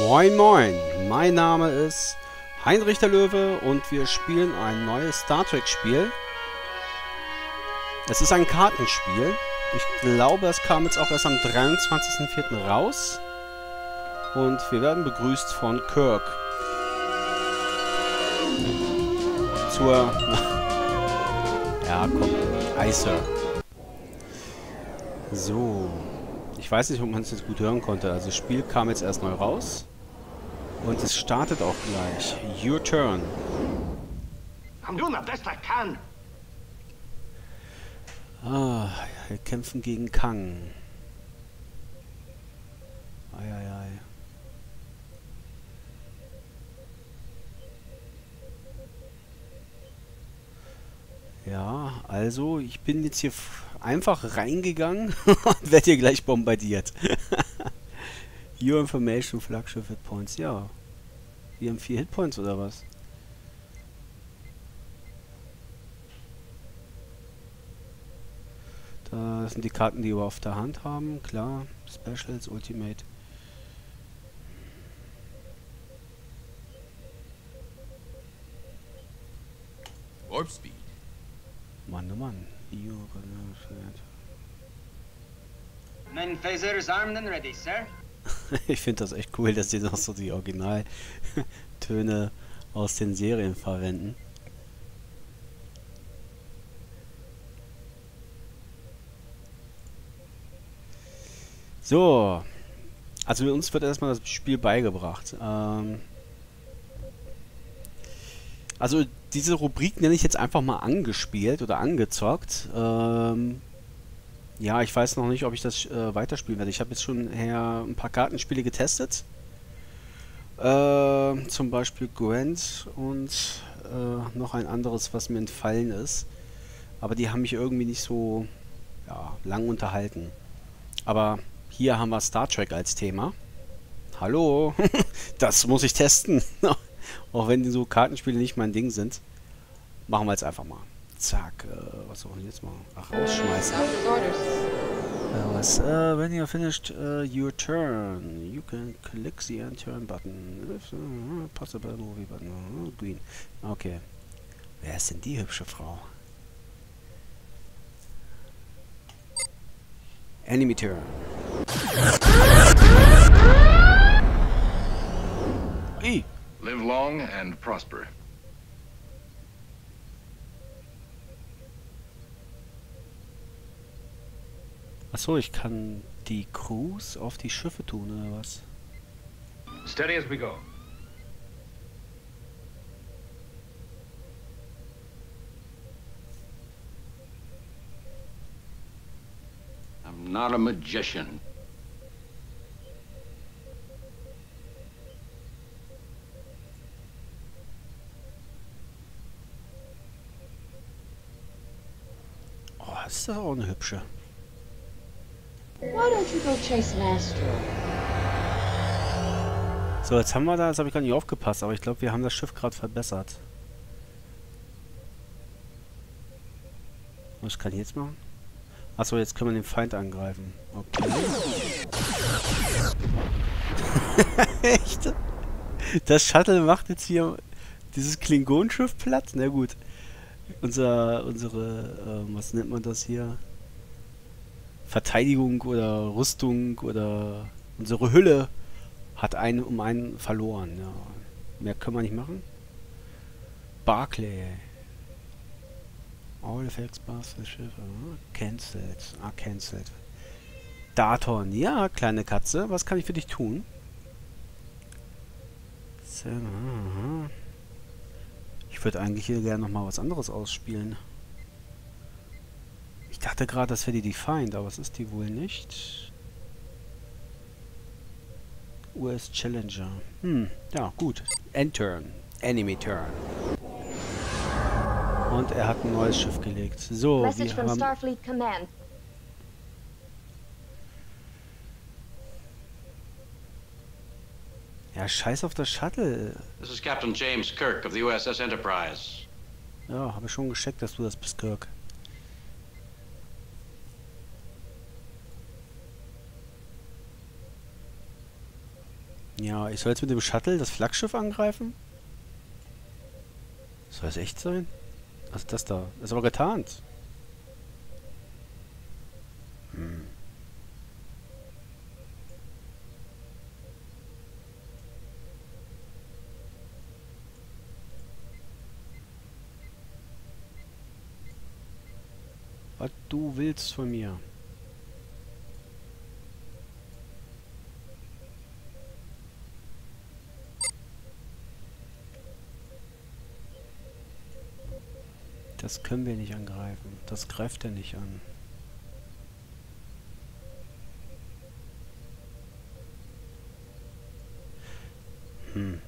Moin Moin, mein Name ist Heinrich der Löwe und wir spielen ein neues Star Trek Spiel. Es ist ein Kartenspiel. Ich glaube, es kam jetzt auch erst am 23.04. raus. Und wir werden begrüßt von Kirk. Zur... ja, komm. Hi, Sir. So. Ich weiß nicht, ob man es jetzt gut hören konnte. Also das Spiel kam jetzt erst neu raus. Und es startet auch gleich. Your turn. I'm doing the best I can. Ah, wir kämpfen gegen Kang. Eieiei. Ja, also ich bin jetzt hier einfach reingegangen und werde hier gleich bombardiert. Your information, Flaggschiff Hitpoints. Ja, wir haben 4 Hitpoints oder was? Das sind die Karten, die wir auf der Hand haben. Klar, Specials, Ultimate. Warp Speed. Mann, oh Mann. Mein Phaser ist armed and ready, Sir. Ich finde das echt cool, dass die noch so die Originaltöne aus den Serien verwenden. So, also uns wird erstmal das Spiel beigebracht. Also diese Rubrik nenne ich jetzt einfach mal angespielt oder angezockt. Ja, ich weiß noch nicht, ob ich das weiterspielen werde. Ich habe jetzt schon ein paar Kartenspiele getestet. Zum Beispiel Gwent und noch ein anderes, was mir entfallen ist. Aber die haben mich irgendwie nicht so lang unterhalten. Aber... hier haben wir Star Trek als Thema. Hallo, das muss ich testen. Auch wenn so Kartenspiele nicht mein Ding sind. Machen wir jetzt einfach mal. Zack, was soll ich jetzt mal? Ach, rausschmeißen. When you're finished your turn, you can click the end turn button. If, possible movie button. Green. Okay. Wer ist denn die hübsche Frau? Enemy turn. Live long and prosper. Achso, ich kann die Crews auf die Schiffe tun, oder was? Steady as we go. I'm not a magician. Das ist auch eine hübsche. So, jetzt haben wir da, jetzt habe ich gar nicht aufgepasst, aber ich glaube, wir haben das Schiff gerade verbessert. Was kann ich jetzt machen? Achso, jetzt können wir den Feind angreifen. Okay. Echt? Das Shuttle macht jetzt hier dieses Klingonenschiff platt? Na gut. Unsere, was nennt man das hier? Verteidigung oder Rüstung oder unsere Hülle hat einen um einen verloren. Ja. Mehr können wir nicht machen. Barclay. All effects pass the ship. Cancelled. Ah, cancelled. Daton. Ja, kleine Katze. Was kann ich für dich tun? So, ich würde eigentlich hier gerne nochmal was anderes ausspielen. Ich dachte gerade, das wäre die Defiant, aber es ist die wohl nicht. US Challenger. Hm, ja, gut. End-Turn. Enemy-Turn. Und er hat ein neues Schiff gelegt. So, Message wir haben... Starfleet Command. Ja, scheiß auf das Shuttle. This is Captain James Kirk of the USS Enterprise. Ja, habe schon gescheckt, dass du das bist, Kirk. Ja, ich soll jetzt mit dem Shuttle das Flaggschiff angreifen? Soll das echt sein? Also das da. Das ist aber getarnt. Hm. Was du willst von mir? Das können wir nicht angreifen. Das greift er nicht an. Hm.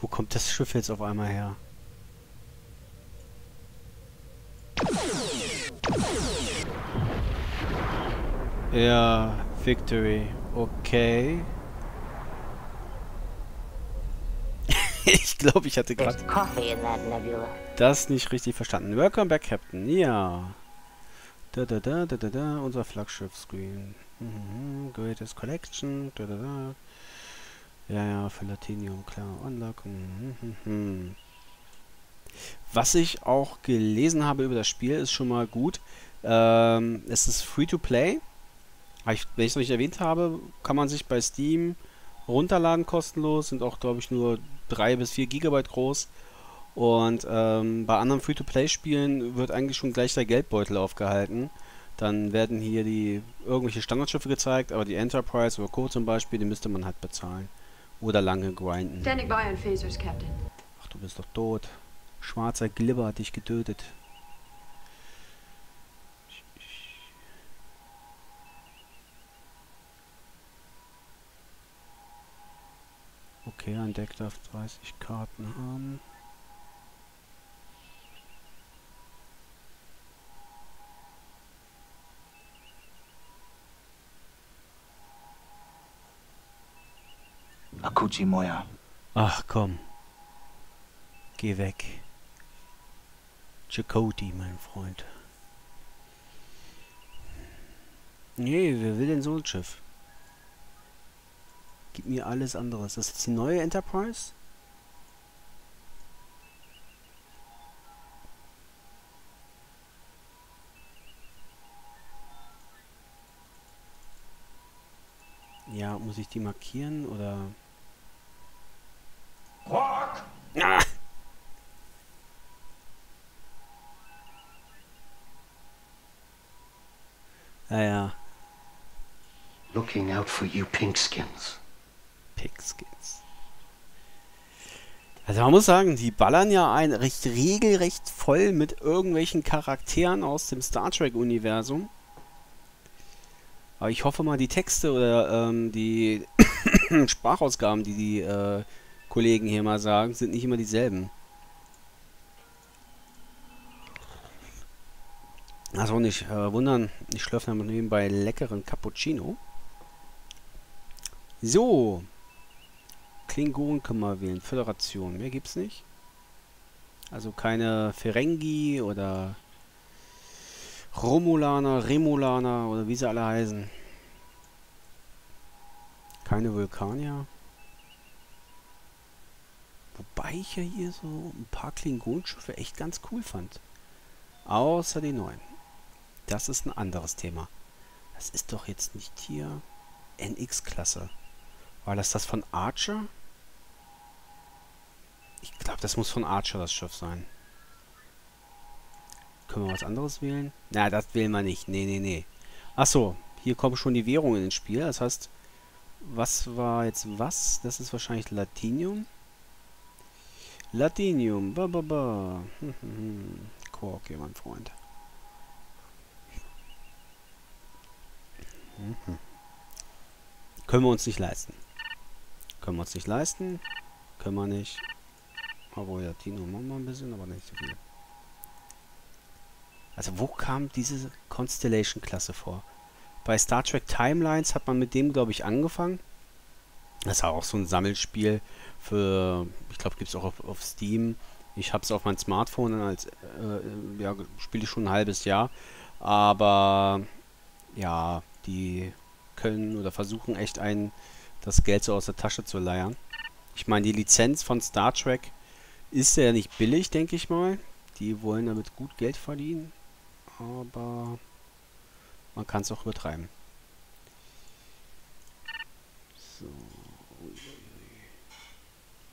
Wo kommt das Schiff jetzt auf einmal her? Ja, Victory. Okay. Ich glaube, ich hatte gerade das nicht richtig verstanden. Welcome back, Captain. Ja. Da. Unser Flaggschiff-Screen. Greatest Collection. Da. Ja, für Latinium, klar. Unlock. Was ich auch gelesen habe über das Spiel, ist schon mal gut. Es ist Free-to-Play. Wenn ich es noch nicht erwähnt habe, kann man sich bei Steam runterladen kostenlos. Sind auch, glaube ich, nur 3 bis 4 GB groß. Und bei anderen Free-to-Play-Spielen wird eigentlich schon gleich der Geldbeutel aufgehalten. Dann werden hier die irgendwelche Standardschiffe gezeigt, aber die Enterprise oder Co. zum Beispiel, die müsste man halt bezahlen. Oder lange grinden. Standing by on phasers, Captain. Ach, du bist doch tot. Schwarzer Glibber hat dich getötet. Okay, ein Deck darf 30 Karten haben. Akuchi Moya. Ach komm. Geh weg. Chakotay, mein Freund. Nee, wer will denn so ein Schiff? Gib mir alles anderes. Das ist jetzt die neue Enterprise? Ja, muss ich die markieren oder... Rock. Ah. Ja. Looking out for you, Pinkskins. Pinkskins. Also man muss sagen, die ballern ja ein regelrecht voll mit irgendwelchen Charakteren aus dem Star Trek Universum. Aber ich hoffe mal, die Texte oder die Sprachausgaben, die die Kollegen hier mal sagen, sind nicht immer dieselben. Also nicht wundern, ich schlürfe mal nebenbei leckeren Cappuccino. So. Klingonen können wir wählen. Föderation. Mehr gibt's nicht. Also keine Ferengi oder Romulaner, Remulaner oder wie sie alle heißen. Keine Vulkanier. Wobei ich ja hier so ein paar Klingonenschiffe echt ganz cool fand. Außer die neuen. Das ist ein anderes Thema. Das ist doch jetzt nicht hier NX-Klasse. War das von Archer? Ich glaube, das muss von Archer das Schiff sein. Können wir was anderes wählen? Na, das wählen wir nicht. Nee. Achso, hier kommen schon die Währungen ins Spiel. Das heißt, was war jetzt was? Das ist wahrscheinlich Latinium. Latinium. Bababa. Okay, mein Freund. Können wir uns nicht leisten. Können wir uns nicht leisten. Können wir nicht. Obwohl, ja, Tino machen wir ein bisschen, aber nicht so viel. Also, wo kam diese Constellation-Klasse vor? Bei Star Trek Timelines hat man mit dem, glaube ich, angefangen. Das war auch so ein Sammelspiel für, ich glaube, gibt es auch auf Steam. Ich habe es auf mein Smartphone, als ja, spiele ich schon ein halbes Jahr. Aber ja, die können oder versuchen echt einen, das Geld so aus der Tasche zu leiern. Ich meine, die Lizenz von Star Trek ist ja nicht billig, denke ich mal. Die wollen damit gut Geld verdienen, aber man kann es auch übertreiben. So.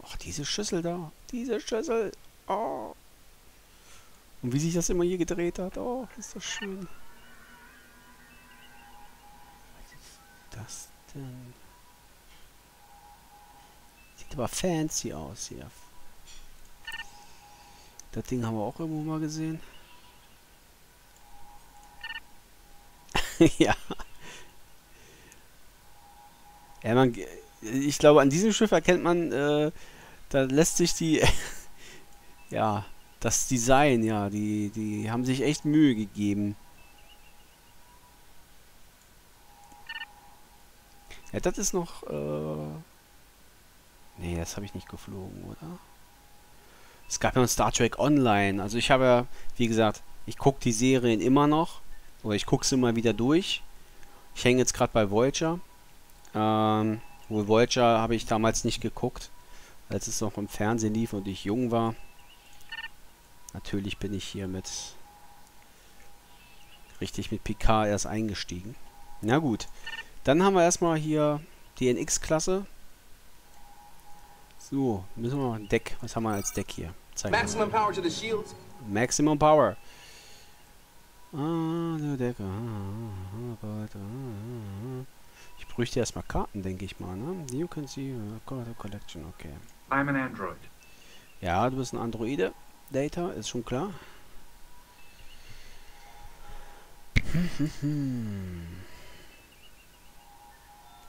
Ach, diese Schüssel da. Diese Schüssel. Oh. Und wie sich das immer hier gedreht hat. Oh, ist das schön. Was ist das denn? Sieht aber fancy aus hier. Das Ding haben wir auch irgendwo mal gesehen. Ja. Ja, man, ich glaube, an diesem Schiff erkennt man, da lässt sich die, ja, das Design, ja, die haben sich echt Mühe gegeben. Ja, das ist noch, nee, das habe ich nicht geflogen, oder? Es gab ja noch Star Trek Online. Also ich habe ja, wie gesagt, ich gucke die Serien immer noch. Oder ich gucke sie immer wieder durch. Ich hänge jetzt gerade bei Voyager. Wohl Voyager habe ich damals nicht geguckt, als es noch im Fernsehen lief und ich jung war. Natürlich bin ich hier mit richtig mit Picard erst eingestiegen. Na gut. Dann haben wir erstmal hier die NX-Klasse. So, müssen wir mal ein Deck. Was haben wir als Deck hier? Zeig mal. Maximum Power to the Shields. Maximum Power. Ich bräuchte erstmal Karten, denke ich mal, ne? You can see collection, okay. I'm an Android. Ja, du bist ein Androide. Data, ist schon klar.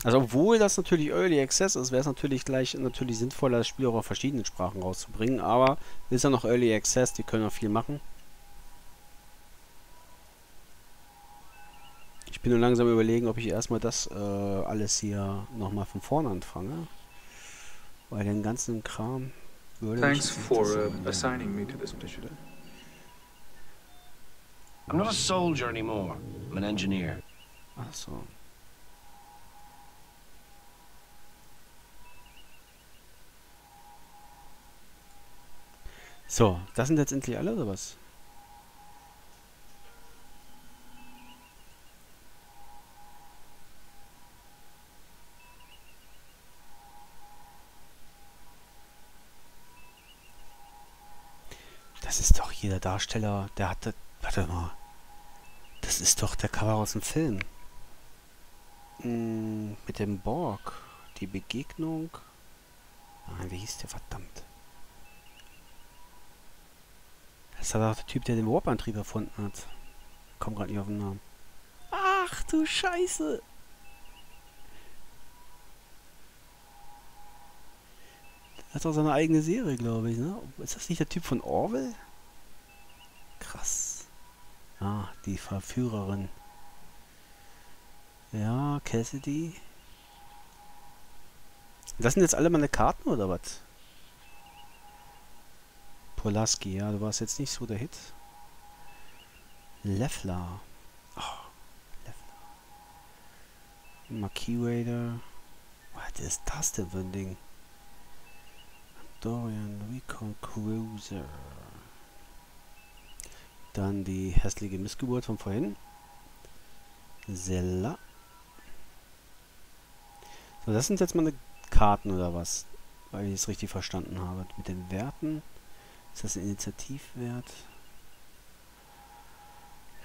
Also obwohl das natürlich Early Access ist, wäre es natürlich natürlich sinnvoller, das Spiel auch auf verschiedenen Sprachen rauszubringen, aber ist ja noch Early Access, die können auch viel machen. Ich bin nur langsam überlegen, ob ich erstmal das alles hier nochmal von vorne anfange, weil den ganzen Kram würde Thanks for assigning me to this mission. I'm not a soldier anymore. I'm an engineer. Ach so. So, das sind letztendlich alle, oder was? Das ist doch jeder Darsteller, der hatte... Warte mal. Das ist doch der Cover aus dem Film. Mit dem Borg. Die Begegnung... Nein, wie hieß der? Verdammt. Das war doch der Typ, der den Warp-Antrieb erfunden hat. Komm gerade nicht auf den Namen. Ach du Scheiße! Der hat doch seine eigene Serie, glaube ich, ne? Ist das nicht der Typ von Orwell? Krass. Ah, die Verführerin. Ja, Cassidy. Das sind jetzt alle meine Karten, oder was? Pulaski, ja, du warst jetzt nicht so der Hit. Leffler. Oh, Leffler. Maquis Raider. Was ist das denn für ein Ding? Dorian Recon Cruiser. Dann die hässliche Missgeburt von vorhin. Sella. So, das sind jetzt meine Karten oder was? Weil ich es richtig verstanden habe. Mit den Werten. Ist das ein Initiativwert?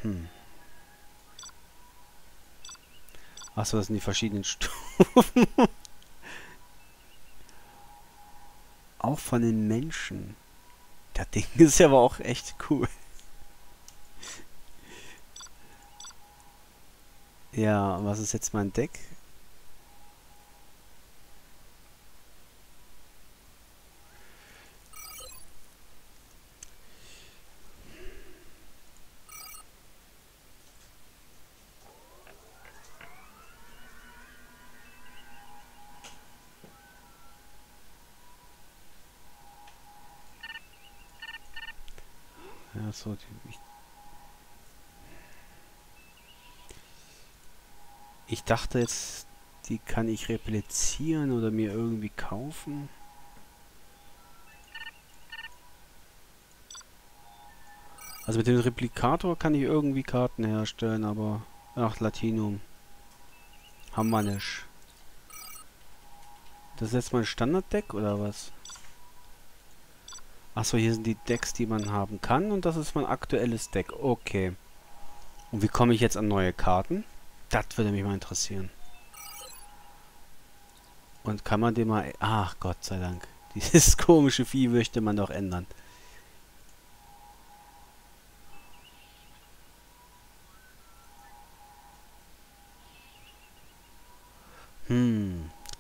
Hm. Achso, das sind die verschiedenen Stufen. Auch von den Menschen. Das Ding ist ja aber auch echt cool. Ja, was ist jetzt mein Deck? Achso, ich dachte jetzt, die kann ich replizieren oder mir irgendwie kaufen. Also mit dem Replikator kann ich irgendwie Karten herstellen, aber... Ach, Latinium. Romulanisch. Das ist jetzt mein Standarddeck oder was? Achso, hier sind die Decks, die man haben kann. Und das ist mein aktuelles Deck. Okay. Und wie komme ich jetzt an neue Karten? Das würde mich mal interessieren. Und kann man den mal... Ach, Gott sei Dank. Dieses komische Vieh möchte man doch ändern.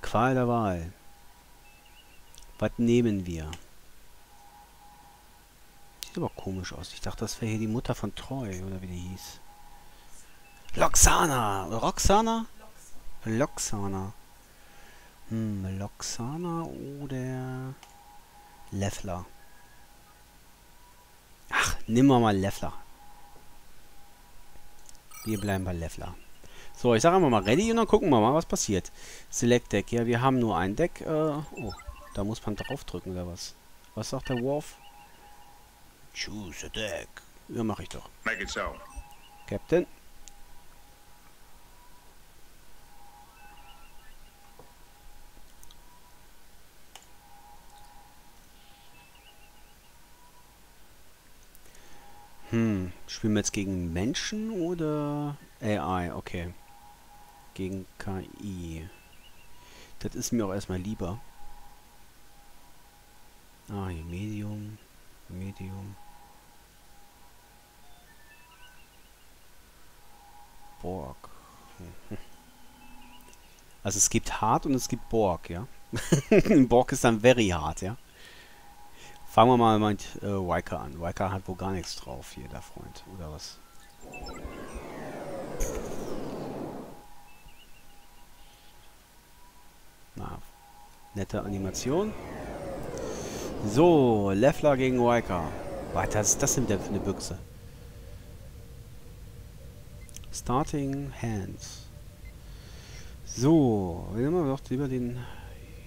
Qual der Wahl. Was nehmen wir? Sieht aber komisch aus. Ich dachte, das wäre hier die Mutter von Troy, oder wie die hieß. Lwaxana! Roxana? Lwaxana. Lwaxana oder... Leffler. Ach, nimm mal Leffler. Wir bleiben bei Leffler. So, ich sage einfach mal ready und dann gucken wir mal, was passiert. Select Deck, ja, wir haben nur ein Deck. Oh, da muss man draufdrücken oder was? Was sagt der Worf? Choose a Deck. Ja, mache ich doch. Make it so. Captain. Spielen wir jetzt gegen Menschen oder AI? Okay. Gegen KI. Das ist mir auch erstmal lieber. Ah, hier Medium. Medium. Borg. Also es gibt Hard und es gibt Borg, ja? Borg ist dann very hard, ja? Fangen wir mal mit Wiker an. Wiker hat wohl gar nichts drauf hier, der Freund, oder was? Na, nette Animation. So, Leffler gegen Wiker. Weiter, was ist das denn für eine Büchse? Starting Hands. So, wir nehmen doch lieber den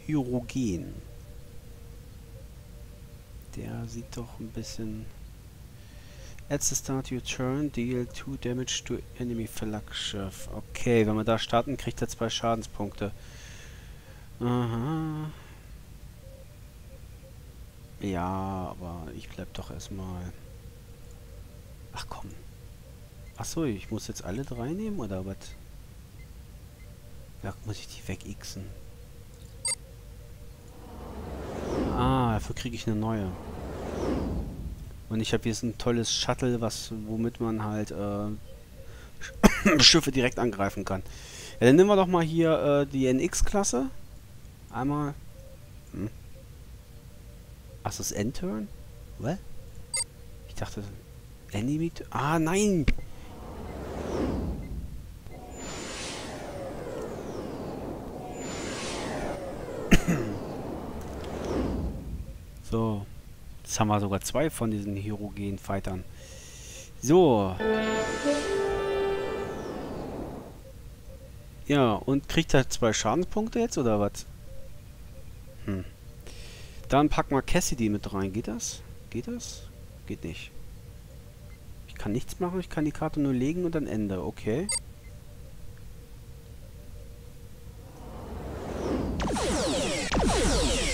Hirogen. Der sieht doch ein bisschen... At the start your turn, deal 2 damage to enemy Flaggschiff. Okay, wenn wir da starten, kriegt er 2 Schadenspunkte. Aha. Ja, aber ich bleib doch erstmal... Ach komm. Achso, ich muss jetzt alle 3 nehmen, oder was? Da muss ich die wegixen. Ah, dafür kriege ich eine neue. Und ich habe hier so ein tolles Shuttle, womit man halt Schiffe direkt angreifen kann. Ja, dann nehmen wir doch mal hier die NX-Klasse. Einmal. Ach, das ist Endturn? Was? Ich dachte... Enemy... Ah, nein! So, jetzt haben wir sogar 2 von diesen Hirogen-Fightern. So. Ja, und kriegt er 2 Schadenspunkte jetzt, oder was? Dann packen wir Cassidy mit rein. Geht das? Geht das? Geht nicht. Ich kann nichts machen, ich kann die Karte nur legen und dann Ende. Okay.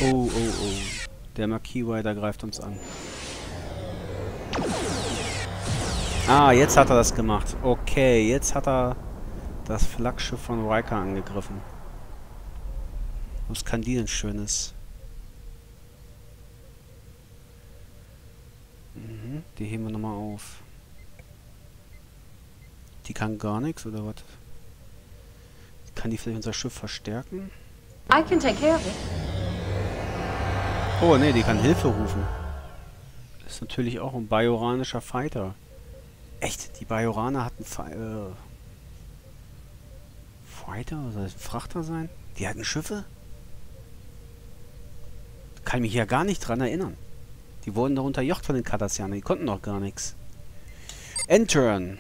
Oh, oh, oh. Der Maquis Raider greift uns an. Ah, jetzt hat er das gemacht. Okay, jetzt hat er das Flaggschiff von Riker angegriffen. Was kann die denn Schönes? Die heben wir nochmal auf. Die kann gar nichts, oder was? Kann die vielleicht unser Schiff verstärken? I can take care of it. Oh, ne, die kann Hilfe rufen. Das ist natürlich auch ein bajoranischer Fighter. Echt, die Bajoraner hatten Fighter? Soll das ein Frachter sein? Die hatten Schiffe? Kann mich ja gar nicht dran erinnern. Die wurden doch unterjocht von den Cardassianern. Die konnten doch gar nichts. Entern.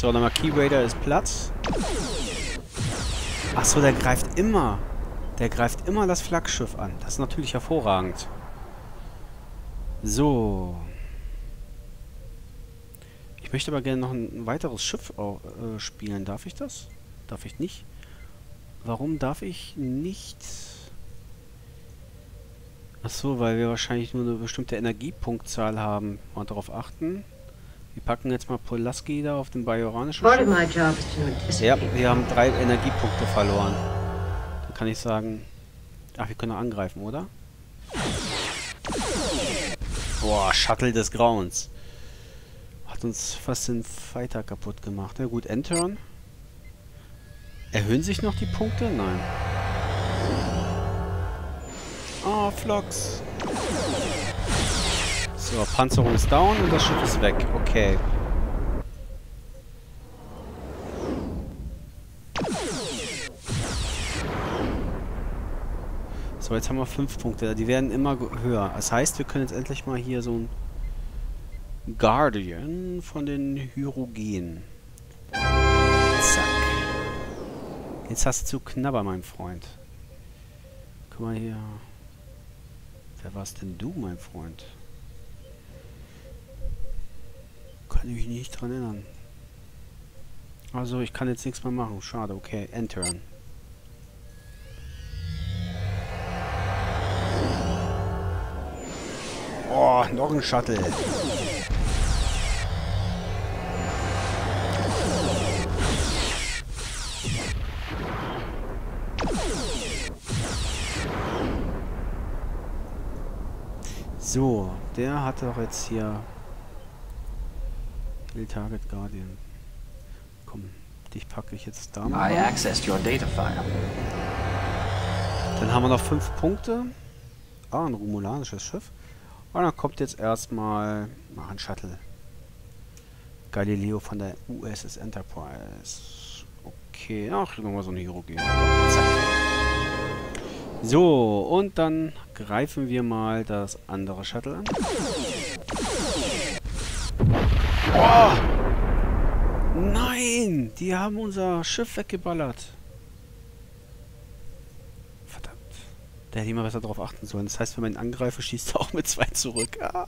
So, der Maquis Raider ist platt. Achso, der greift immer. Der greift immer das Flaggschiff an. Das ist natürlich hervorragend. So. Ich möchte aber gerne noch ein weiteres Schiff spielen. Darf ich das? Darf ich nicht? Warum darf ich nicht? Achso, weil wir wahrscheinlich nur eine bestimmte Energiepunktzahl haben. Mal darauf achten. Wir packen jetzt mal Pulaski da auf den Bajoranischen Schiff. Ja, wir haben 3 Energiepunkte verloren. Da kann ich sagen... Ach, wir können noch angreifen, oder? Boah, Shuttle des Grauens. Hat uns fast den Fighter kaputt gemacht. Na gut, Entern. Erhöhen sich noch die Punkte? Nein. Oh, Flox. So, Panzerung ist down und das Schiff ist weg. Okay. So, jetzt haben wir 5 Punkte. Die werden immer höher. Das heißt, wir können jetzt endlich mal hier so ein Guardian von den Hirogen. Zack. Jetzt hast du Knabber, mein Freund. Guck mal hier. Wer war's denn du, mein Freund? Kann ich mich nicht dran erinnern. Also, ich kann jetzt nichts mehr machen. Schade, okay. Entern. Oh, noch ein Shuttle. So, der hat doch jetzt hier... Target Guardian. Komm, dich packe ich jetzt da mal. Dann haben wir noch 5 Punkte. Ah, ein romulanisches Schiff. Und dann kommt jetzt erstmal ein Shuttle. Galileo von der USS Enterprise. Okay, ach, nochmal so eine Hirogen. So, und dann greifen wir mal das andere Shuttle an. Oh! Nein! Die haben unser Schiff weggeballert. Verdammt. Da hätte ich mal besser drauf achten sollen. Das heißt, wenn man ihn angreift, schießt er auch mit 2 zurück. Ah.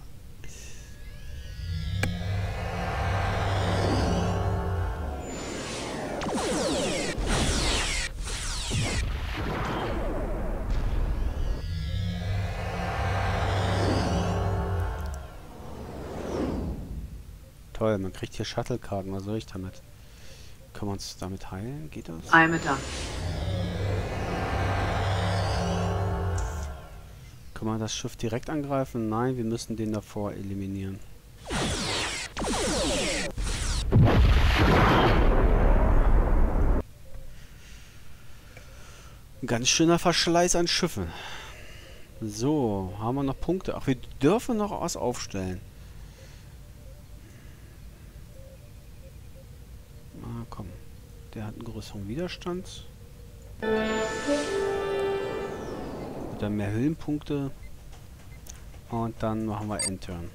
Toll, man kriegt hier Shuttlekarten. Was soll ich damit? Können wir uns damit heilen? Geht das? Können wir das Schiff direkt angreifen? Nein, wir müssen den davor eliminieren. Ein ganz schöner Verschleiß an Schiffen. So, haben wir noch Punkte. Ach, wir dürfen noch was aufstellen. Komm, der hat einen größeren Widerstand. Und dann mehr Höhenpunkte. Und dann machen wir Entern.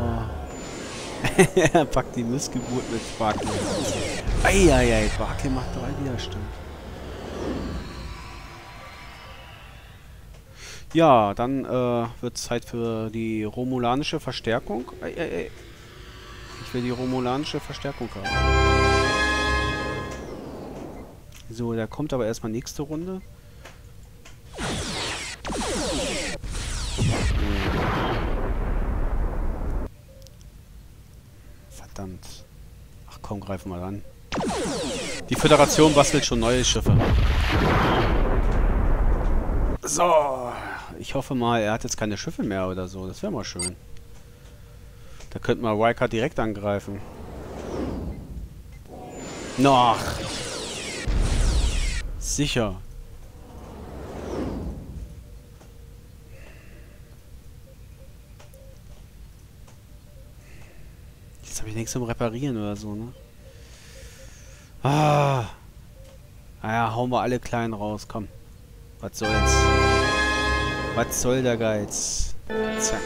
Oh. Er packt die Missgeburt mit Barkel. Eieiei, Barkel macht 3 Widerstand. Ja, dann wird es Zeit für die romulanische Verstärkung. Ich will die romulanische Verstärkung haben. So, da kommt aber erstmal nächste Runde. Verdammt. Ach komm, greif mal an. Die Föderation bastelt schon neue Schiffe. So. Ich hoffe mal, er hat jetzt keine Schiffe mehr oder so. Das wäre mal schön. Da könnten wir Riker direkt angreifen. Noch. Sicher. Jetzt habe ich nichts zum Reparieren oder so, ne? Ah. Naja, hauen wir alle klein raus, komm. Was soll's? Was soll der Geiz? Zack.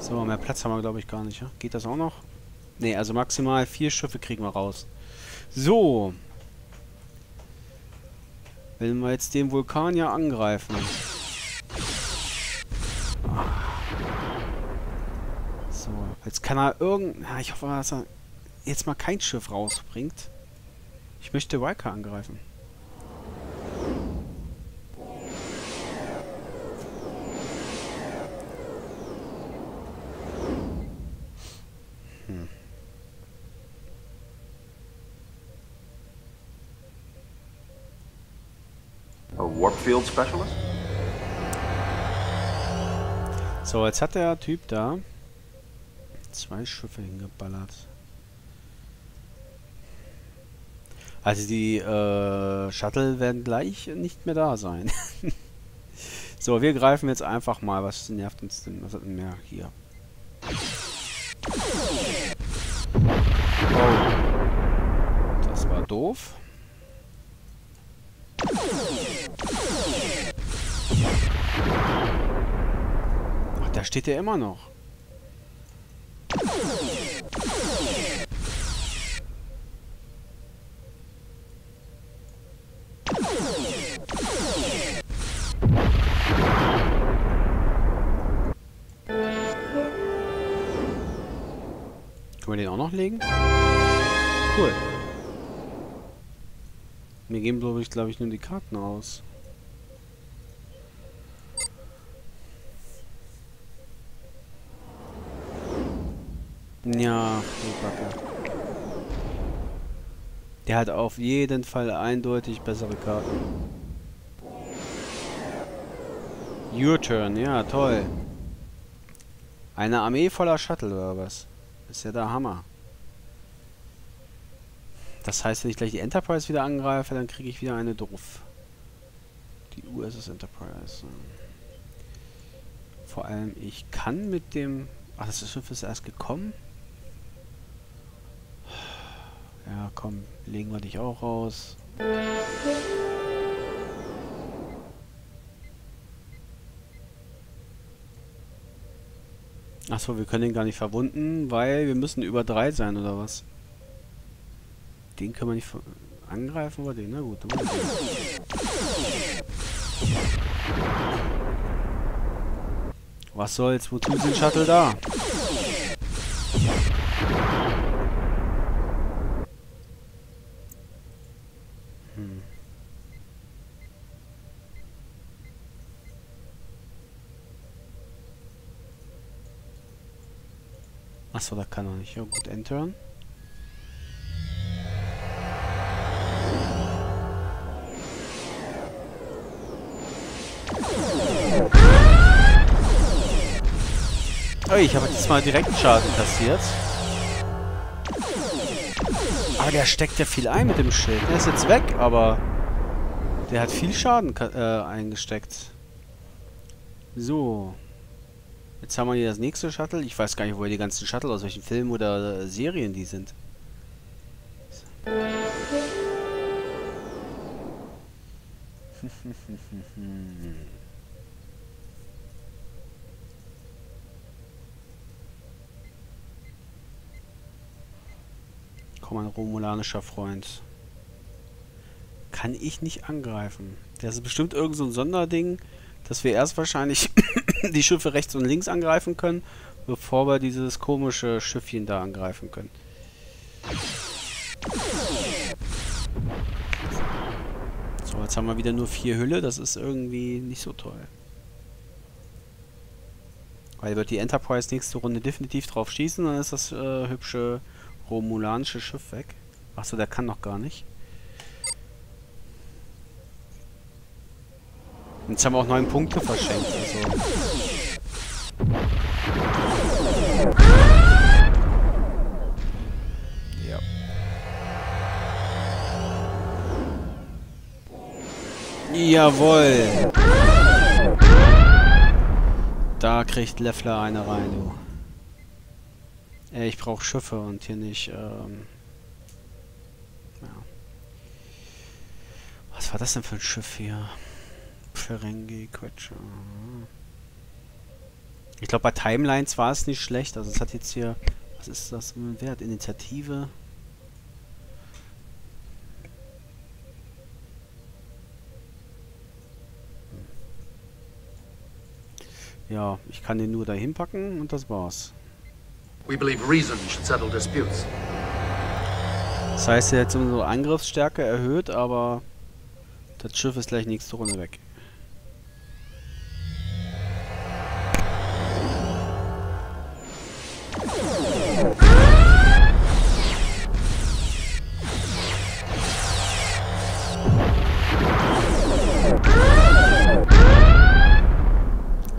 So, mehr Platz haben wir, glaube ich, gar nicht. Ja? Geht das auch noch? Ne, also maximal 4 Schiffe kriegen wir raus. So. Wenn wir jetzt den Vulkan ja angreifen. So, jetzt kann er irgendein... Ich hoffe, dass er jetzt mal kein Schiff rausbringt. Ich möchte Wiker angreifen. Field Specialist? So, jetzt hat der Typ da 2 Schiffe hingeballert. Also die Shuttle werden gleich nicht mehr da sein. So, wir greifen jetzt einfach mal. Was nervt uns denn? Was hat denn mehr hier? Oh. Das war doof. Ach, da steht er immer noch. Können wir den auch noch legen? Cool. Mir geben, glaube ich, nur die Karten aus. Ja, Kacke. Der hat auf jeden Fall eindeutig bessere Karten. Your turn, ja, toll. Eine Armee voller Shuttle oder was? Ist ja der Hammer. Das heißt, wenn ich gleich die Enterprise wieder angreife, dann kriege ich wieder eine doof. Die USS Enterprise. Vor allem, ich kann mit dem... Ach, das Schiff ist erst gekommen? Ja, komm, legen wir dich auch raus. Achso, wir können den gar nicht verwunden, weil wir müssen über 3 sein, oder was? Den können wir nicht angreifen, oder den? Na gut, dann machen wir. Was soll's? Wozu ist den Shuttle da? Achso, da kann er nicht. Ja gut, entern. Oh, ich habe jetzt mal direkten Schaden kassiert. Aber der steckt ja viel ein mit dem Schild. Der ist jetzt weg, aber der hat viel Schaden eingesteckt. So. Jetzt haben wir hier das nächste Shuttle. Ich weiß gar nicht, woher die ganzen Shuttle, aus welchen Filmen oder Serien die sind. Komm, ein romulanischer Freund. Kann ich nicht angreifen. Das ist bestimmt irgend so ein Sonderding, dass wir erst wahrscheinlich... die Schiffe rechts und links angreifen können, bevor wir dieses komische Schiffchen da angreifen können. So, jetzt haben wir wieder nur 4 Hülle. Das ist irgendwie nicht so toll. Weil wird die Enterprise nächste Runde definitiv drauf schießen, dann ist das hübsche romulanische Schiff weg. Achso, der kann noch gar nicht. Jetzt haben wir auch 9 Punkte verschenkt. Also. Ja. Jawohl. Da kriegt Leffler eine rein, du. Ich brauche Schiffe und hier nicht. Ja. Was war das denn für ein Schiff hier? Ferengi, Quatsch. Ich glaube, bei Timelines war es nicht schlecht. Also es hat jetzt hier... Was ist das für ein Wert? Initiative. Ja, ich kann den nur dahin packen und das war's. Das heißt, er hat jetzt unsere Angriffsstärke erhöht, aber das Schiff ist gleich nächste Runde weg.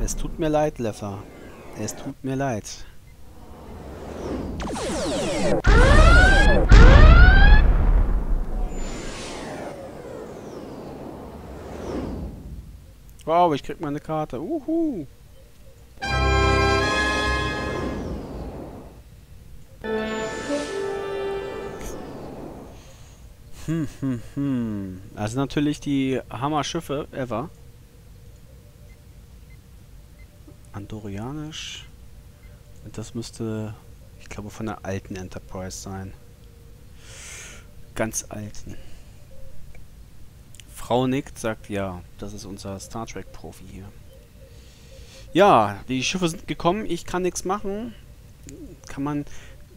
Es tut mir leid, Leffler. Es tut mir leid. Wow, ich krieg meine Karte. Uhu. Also natürlich die Hammer-Schiffe ever. Andorianisch. Und das müsste, ich glaube, von der alten Enterprise sein. Ganz alten. Frau nickt, sagt ja. Das ist unser Star Trek Profi hier. Ja, die Schiffe sind gekommen. Ich kann nichts machen. Kann man...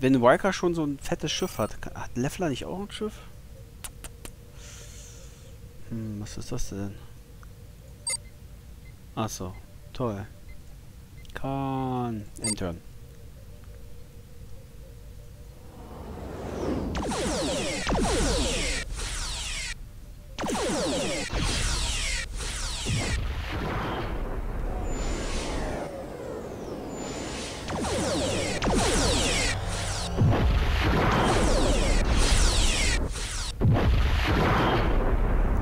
Wenn Wiker schon so ein fettes Schiff hat... Hat Leffler nicht auch ein Schiff? Hm, was ist das denn? Achso. Toll. Kann... Entern.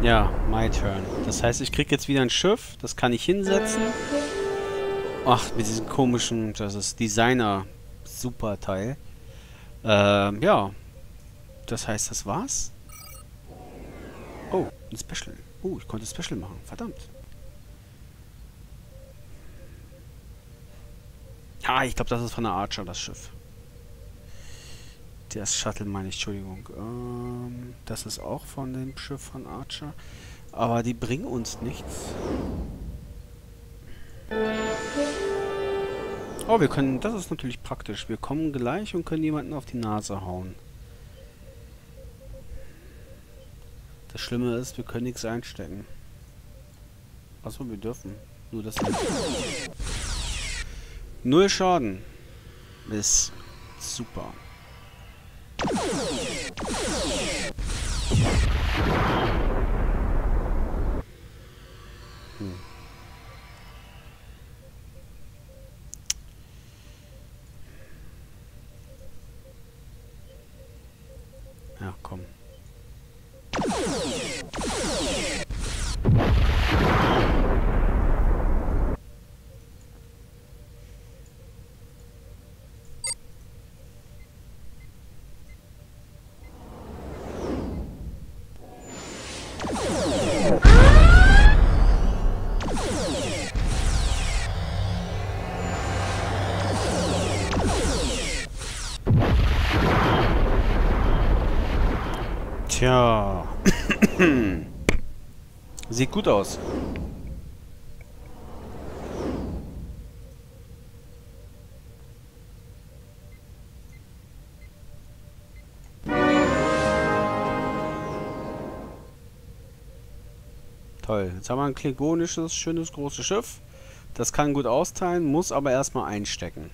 Ja, my turn. Das heißt, ich krieg jetzt wieder ein Schiff, das kann ich hinsetzen. Ach, mit diesem komischen, das ist Designer-Superteil. Ja. Das heißt, das war's. Oh, ein Special. Oh, ich konnte Special machen. Verdammt. Ah, ich glaube, das ist von der Archer, das Schiff. Das Shuttle meine ich, Entschuldigung. Das ist auch von dem Schiff von Archer. Aber die bringen uns nichts. Oh, wir können... Das ist natürlich praktisch. Wir kommen gleich und können jemanden auf die Nase hauen. Das Schlimme ist, wir können nichts einstecken. Achso, wir dürfen. Nur das... Null Schaden. Ist super. Ja, komm. Tja. Sieht gut aus. Toll. Jetzt haben wir ein klingonisches, schönes, großes Schiff. Das kann gut austeilen, muss aber erstmal einstecken.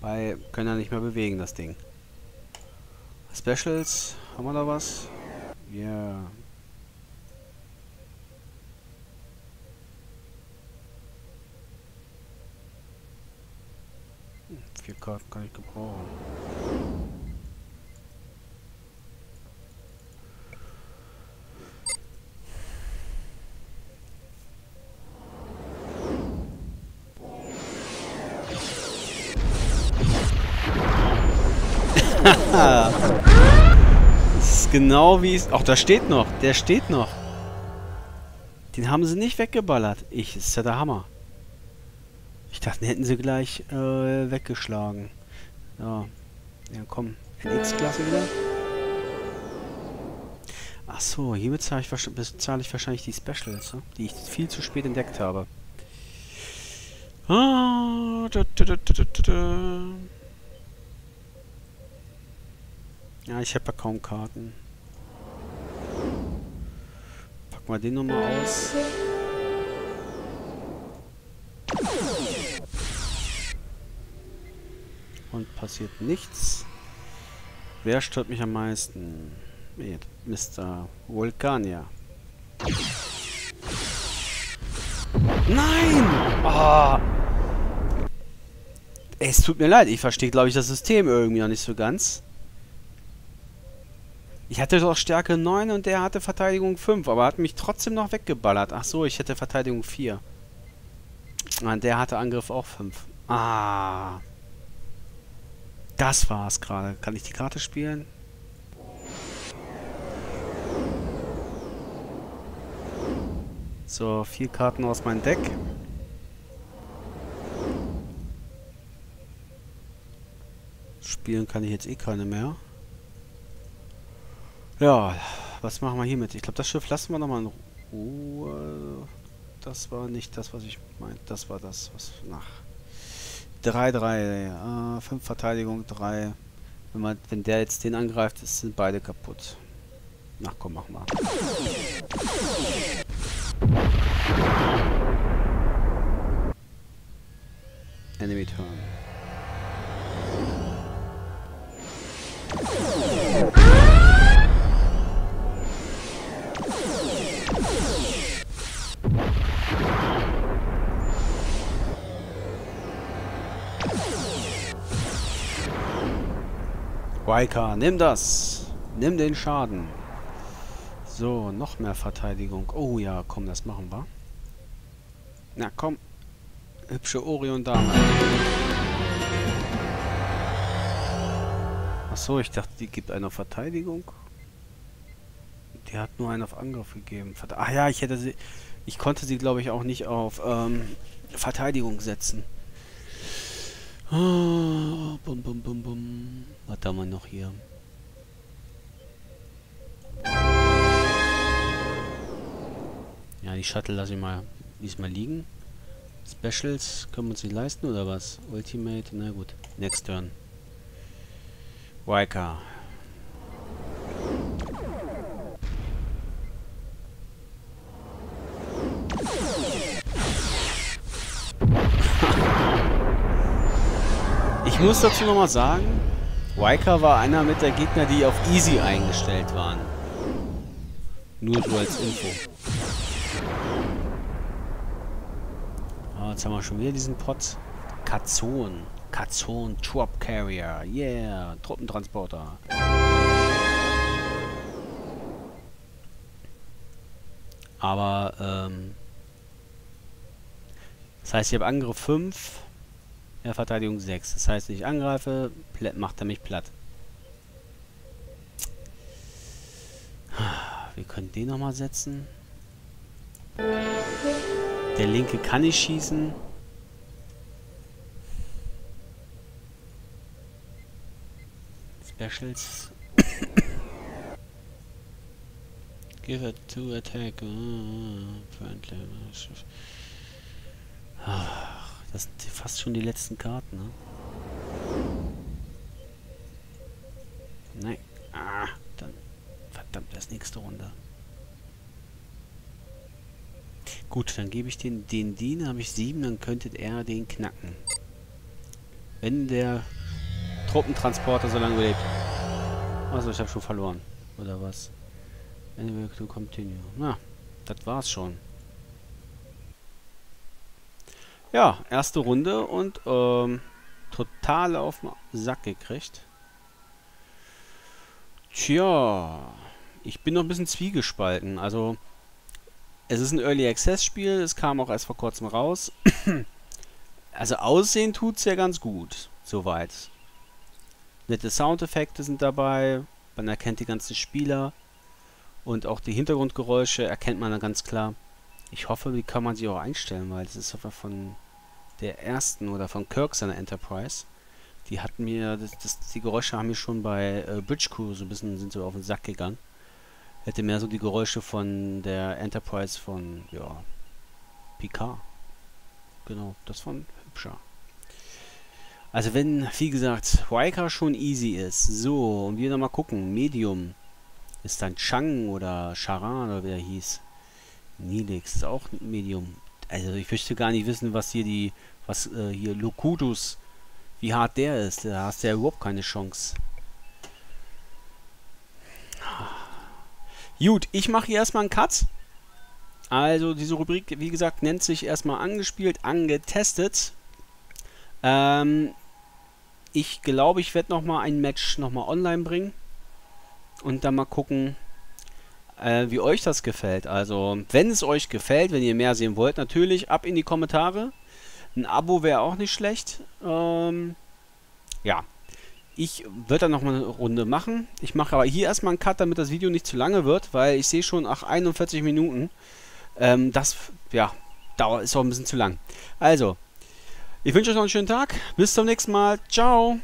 Weil wir können ja nicht mehr bewegen, das Ding. Specials, haben wir da was? Ja. Yeah. Vier Karten kann ich gebrauchen. ist genau wie es... Ach, da steht noch. Der steht noch. Den haben sie nicht weggeballert. Das ist ja der Hammer. Ich dachte, den hätten sie gleich weggeschlagen. Ja. Ja, komm. NX-Klasse wieder. Achso, hier bezahle ich wahrscheinlich die Specials, die ich viel zu spät entdeckt habe. Ah, ja, ich habe ja kaum Karten. Pack mal den nochmal aus. Und passiert nichts. Wer stört mich am meisten? Mr. Vulkan, ja. Nein! Oh. Es tut mir leid, ich verstehe, glaube ich, das System irgendwie noch nicht so ganz. Ich hatte doch Stärke 9 und der hatte Verteidigung 5, aber hat mich trotzdem noch weggeballert. Ach so, ich hätte Verteidigung 4. Und der hatte Angriff auch 5. Ah. Das war's gerade. Kann ich die Karte spielen? So, 4 Karten aus meinem Deck. Spielen kann ich jetzt eh keine mehr. Ja, was machen wir hiermit? Ich glaube, das Schiff lassen wir nochmal in Ruhe. Das war nicht das, was ich meinte. Das war das, was nach. 3-3. 5 Verteidigung, 3. Wenn der jetzt den angreift, sind beide kaputt. Ach komm, mach mal. Enemy turn. Wiker, nimm das! Nimm den Schaden. So, noch mehr Verteidigung. Oh ja, komm, das machen wir. Na komm. Hübsche Orion-Dame. Achso, ich dachte, die gibt einen auf Verteidigung. Die hat nur einen auf Angriff gegeben. Ach ja, ich konnte sie, glaube ich, auch nicht auf Verteidigung setzen. Oh, bum, bum, bum, bum. Was haben wir noch hier? Ja, die Shuttle lasse ich mal diesmal liegen. Specials können wir uns nicht leisten, oder was? Ultimate, na gut. Next turn. Wiker. Ich muss dazu nochmal sagen, Wiker war einer mit der Gegner, die auf Easy eingestellt waren. Nur so als Info. Jetzt haben wir schon wieder diesen Pot. Kazon. Kazon Troop Carrier. Yeah. Truppentransporter. Aber, das heißt, ich habe Angriff 5, ja, Verteidigung 6. Das heißt, wenn ich angreife, macht er mich platt. Wir können den nochmal setzen. Der linke kann nicht schießen. Specials. Give it to attack. Das sind fast schon die letzten Karten, ne? Nein. Ah, dann. Verdammt, das nächste Runde. Gut, dann gebe ich den Diener, habe ich 7, dann könnte er den knacken. Wenn der Truppentransporter so lange überlebt. Also ich habe schon verloren. Oder was? Anyway, to continue. Na, das war's schon. Ja, erste Runde und total auf den Sack gekriegt. Tja, ich bin noch ein bisschen zwiegespalten. Also... Es ist ein Early Access Spiel, es kam auch erst vor kurzem raus. Also aussehen tut es ja ganz gut, soweit. Nette Soundeffekte sind dabei. Man erkennt die ganzen Spieler und auch die Hintergrundgeräusche erkennt man dann ganz klar. Ich hoffe, die kann man sich auch einstellen, weil das ist einfach von der ersten oder von Kirk seiner Enterprise. Die hatten mir, die Geräusche haben mir schon bei Bridge Crew so ein bisschen so auf den Sack gegangen. Hätte mehr so die Geräusche von der Enterprise von, ja, Picard. Genau, das war hübscher. Also wenn, wie gesagt, Riker schon easy ist. So, und wir nochmal gucken. Medium ist dann Chang oder Charan oder wie er hieß. Nilix ist auch ein Medium. Also ich möchte gar nicht wissen, was hier hier Locutus, wie hart der ist. Da hast du ja überhaupt keine Chance. Gut, ich mache hier erstmal einen Cut. Also diese Rubrik, wie gesagt, nennt sich erstmal angespielt, angetestet. Ich glaube, ich werde nochmal ein Match online bringen. Und dann mal gucken, wie euch das gefällt. Also, wenn es euch gefällt, wenn ihr mehr sehen wollt, natürlich ab in die Kommentare. Ein Abo wäre auch nicht schlecht. Ja, ich würde dann nochmal eine Runde machen. Ich mache aber hier erstmal einen Cut, damit das Video nicht zu lange wird, weil ich sehe schon, ach, 41 Minuten. Das, ja, dauert, ist auch ein bisschen zu lang. Also, ich wünsche euch noch einen schönen Tag. Bis zum nächsten Mal. Ciao.